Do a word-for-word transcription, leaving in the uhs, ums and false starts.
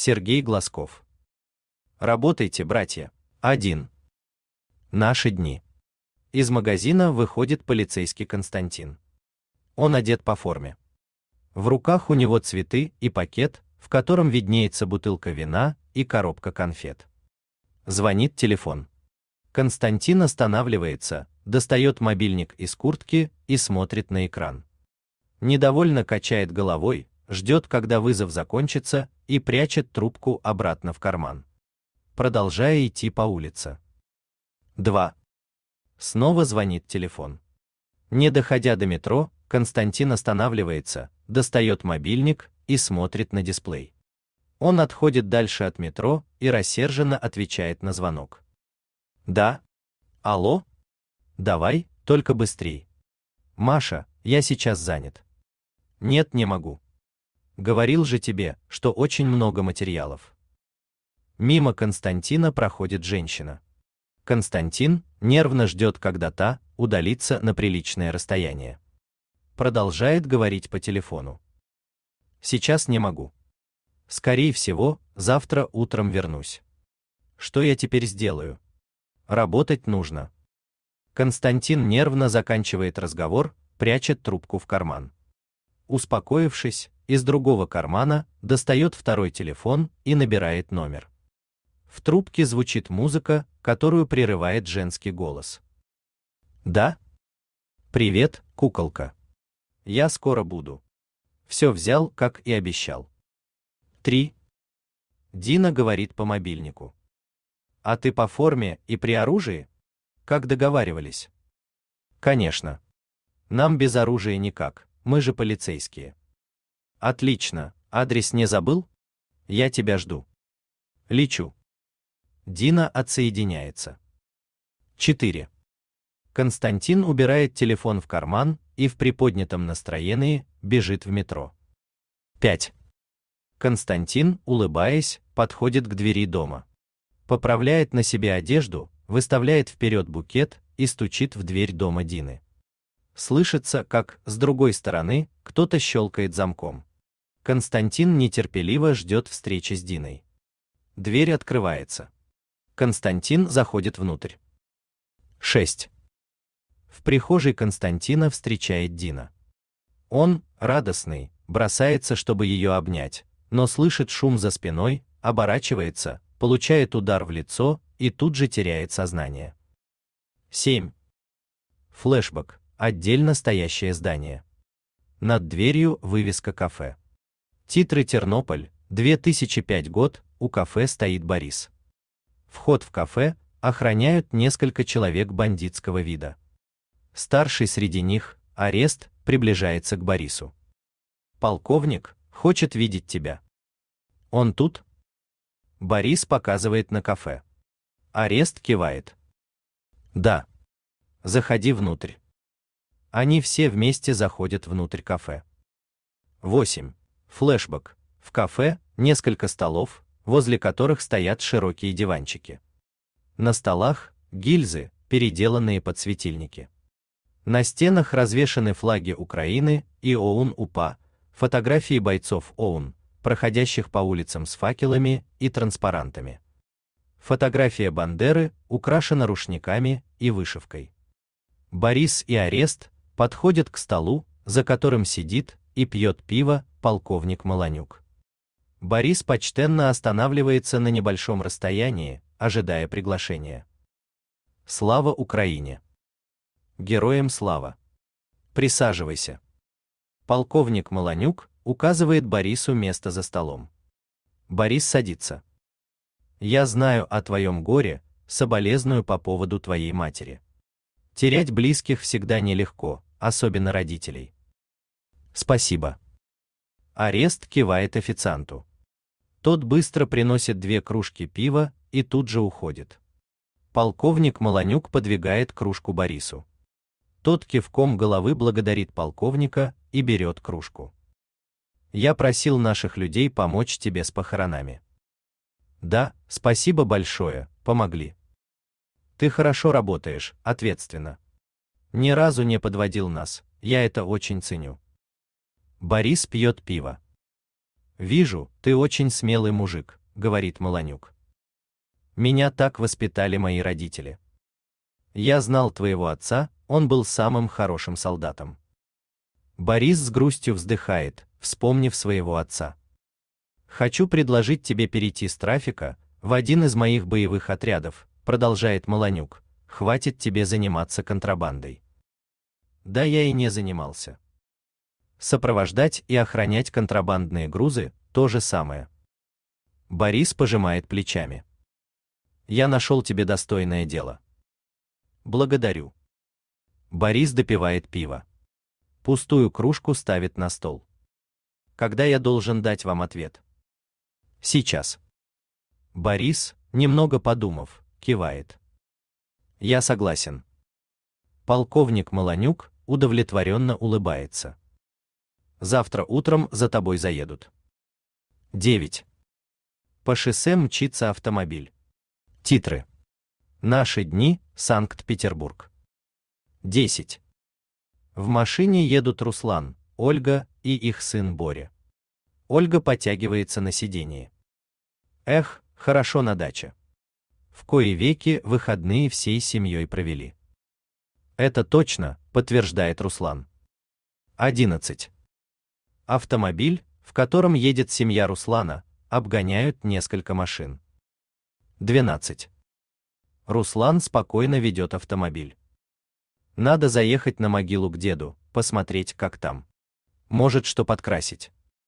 Сергей Глазков. Работайте, братья! один. Наши дни. Из магазина выходит полицейский Константин. Он одет по форме. В руках у него цветы и пакет, в котором виднеется бутылка вина и коробка конфет. Звонит телефон. Константин останавливается, достает мобильник из куртки и смотрит на экран. Недовольно качает головой, ждет, когда вызов закончится, и прячет трубку обратно в карман, продолжая идти по улице. два. Снова звонит телефон. Не доходя до метро, Константин останавливается, достает мобильник и смотрит на дисплей. Он отходит дальше от метро и рассерженно отвечает на звонок. Да? Алло? Давай, только быстрей. Маша, я сейчас занят. Нет, не могу. Говорил же тебе, что очень много материалов. Мимо Константина проходит женщина. Константин нервно ждет, когда та удалится на приличное расстояние. Продолжает говорить по телефону. Сейчас не могу. Скорее всего, завтра утром вернусь. Что я теперь сделаю? Работать нужно. Константин нервно заканчивает разговор, прячет трубку в карман. Успокоившись, из другого кармана достает второй телефон и набирает номер. В трубке звучит музыка, которую прерывает женский голос. Да? Привет, куколка. Я скоро буду. Все взял, как и обещал. три. Дина говорит по мобильнику. А ты по форме и при оружии? Как договаривались? Конечно. Нам без оружия никак, мы же полицейские. Отлично, адрес не забыл? Я тебя жду. Лечу. Дина отсоединяется. четыре. Константин убирает телефон в карман и в приподнятом настроении бежит в метро. пять. Константин, улыбаясь, подходит к двери дома. Поправляет на себе одежду, выставляет вперед букет и стучит в дверь дома Дины. Слышится, как с другой стороны кто-то щелкает замком. Константин нетерпеливо ждет встречи с Диной. Дверь открывается. Константин заходит внутрь. шесть. В прихожей Константина встречает Дина. Он, радостный, бросается, чтобы ее обнять, но слышит шум за спиной, оборачивается, получает удар в лицо и тут же теряет сознание. семь. Флешбэк. Отдельно стоящее здание. Над дверью вывеска кафе. Титры: Тернополь, две тысячи пятый год, у кафе стоит Борис. Вход в кафе охраняют несколько человек бандитского вида. Старший среди них, Арест, приближается к Борису. Полковник хочет видеть тебя. Он тут? Борис показывает на кафе. Арест кивает. Да. Заходи внутрь. Они все вместе заходят внутрь кафе. восемь. Флешбэк. В кафе несколько столов, возле которых стоят широкие диванчики. На столах гильзы, переделанные под светильники. На стенах развешаны флаги Украины и ОУН УПА, фотографии бойцов ОУН, проходящих по улицам с факелами и транспарантами. Фотография Бандеры украшена рушниками и вышивкой. Борис и Арест подходят к столу, за которым сидит и пьет пиво полковник Маланюк. Борис почтенно останавливается на небольшом расстоянии, ожидая приглашения. Слава Украине! Героям слава! Присаживайся! Полковник Маланюк указывает Борису место за столом. Борис садится. Я знаю о твоем горе, соболезную по поводу твоей матери. Терять близких всегда нелегко, особенно родителей. Спасибо. Арест кивает официанту. Тот быстро приносит две кружки пива и тут же уходит. Полковник Маланюк подвигает кружку Борису. Тот кивком головы благодарит полковника и берет кружку. Я просил наших людей помочь тебе с похоронами. Да, спасибо большое, помогли. Ты хорошо работаешь, ответственно. Ни разу не подводил нас, я это очень ценю. Борис пьет пиво. «Вижу, ты очень смелый мужик», — говорит Маланюк. «Меня так воспитали мои родители. Я знал твоего отца, он был самым хорошим солдатом». Борис с грустью вздыхает, вспомнив своего отца. «Хочу предложить тебе перейти с трафика в один из моих боевых отрядов», — продолжает Маланюк. «Хватит тебе заниматься контрабандой». Да я и не занимался. Сопровождать и охранять контрабандные грузы — то же самое. Борис пожимает плечами. Я нашел тебе достойное дело. Благодарю. Борис допивает пиво. Пустую кружку ставит на стол. Когда я должен дать вам ответ? Сейчас. Борис, немного подумав, кивает. Я согласен. Полковник Маланюк удовлетворенно улыбается. Завтра утром за тобой заедут. девять. По шоссе мчится автомобиль. Титры. Наши дни, Санкт-Петербург. десять. В машине едут Руслан, Ольга и их сын Боря. Ольга потягивается на сидении. Эх, хорошо на даче. В кои веки выходные всей семьей провели. Это точно, подтверждает Руслан. одиннадцать. Автомобиль, в котором едет семья Руслана, обгоняют несколько машин. двенадцать. Руслан спокойно ведет автомобиль. Надо заехать на могилу к деду, посмотреть, как там. Может, что подкрасить.